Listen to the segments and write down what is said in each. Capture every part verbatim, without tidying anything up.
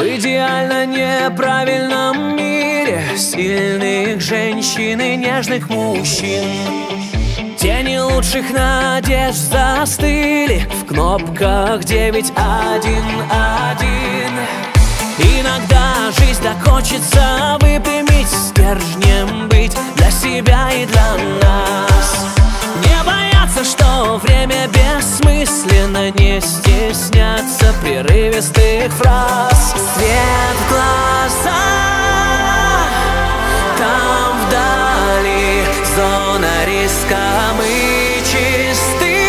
В идеально неправильном мире сильных женщин и нежных мужчин тени лучших надежд застыли в кнопках девять один один. Иногда жизнь так хочется выпрямить, стержнем быть для себя и для нас. Не бояться, что время бессмысленно, не стесняться прерывистых фраз. Свет в глаза, там вдали зона риска, мы чисты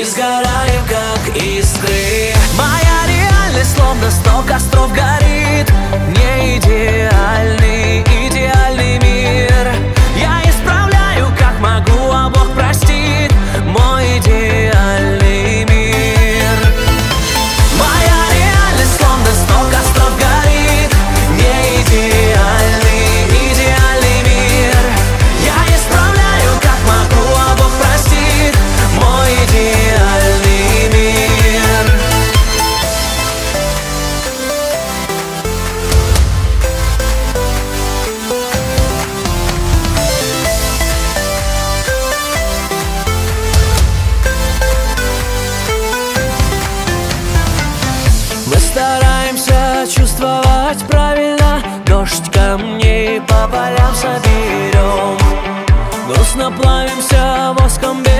и сгораем, как искры. Моя реальность словно сто костров горит, не идеальный, идеальный мир. Я исправляю, как могу, а Бог простит мой идеальный мир. Моя реальность словно сто костров горит, не идеальный, идеальный мир. Я исправляю, как могу, а Бог простит мой идеальный мир. Стараемся чувствовать правильно, дождь камней по полям соберем. Грустно плавимся воском.